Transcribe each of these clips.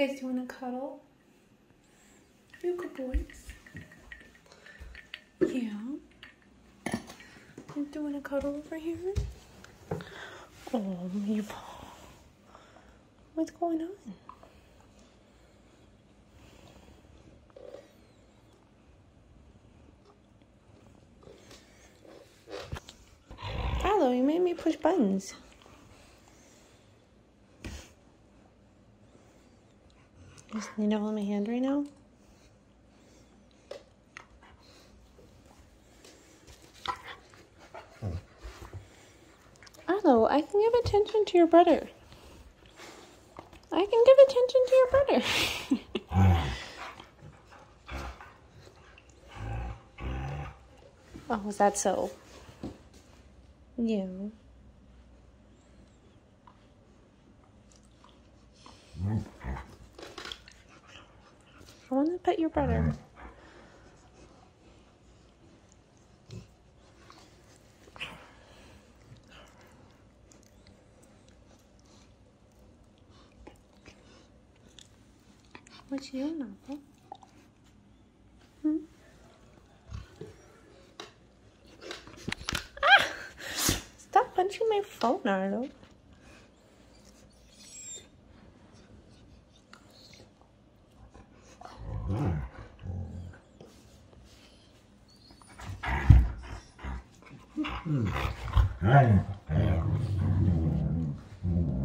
Guys, do you want to cuddle? Are you good boys? Yeah. Do you want to cuddle over here? Oh, you. What's going on? Arlo, you made me push buttons. You just need to hold my hand right now. Arlo, I can give attention to your brother. I can give attention to your brother. Oh, is that so? Yeah. I want to pet your brother. What you doing, Appa? Hmm? Ah! Stop punching my phone, Arlo.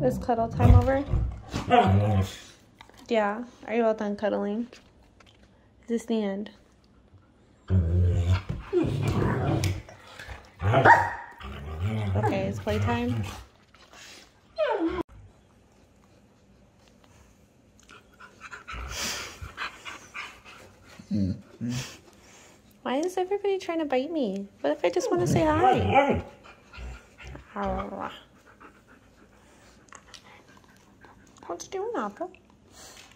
Is cuddle time over? Yeah. Are you all done cuddling? Is this the end? Okay, it's playtime. Why is everybody trying to bite me? What if I just want to say hi? How's it doing, Appa?